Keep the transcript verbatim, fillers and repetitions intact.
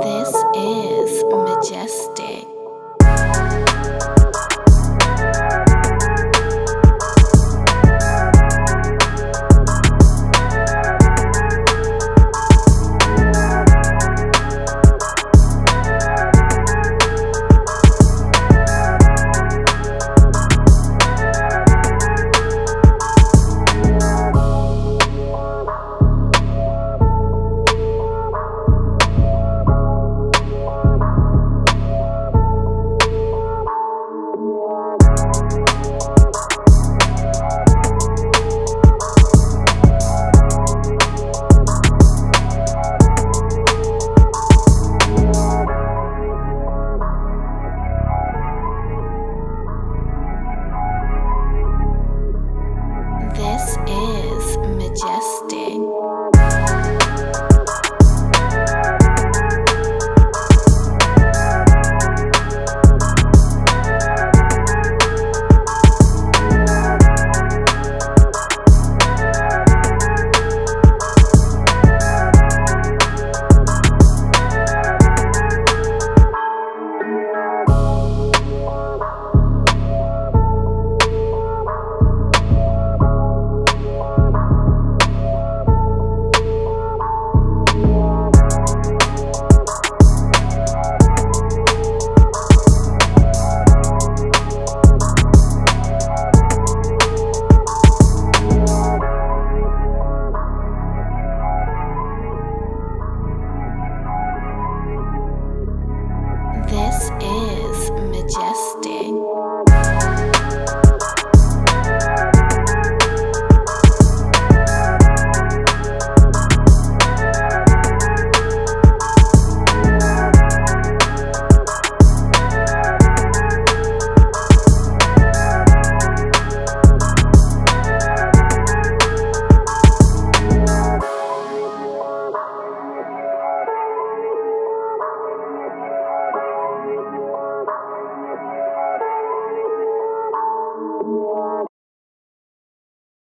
This is majestic.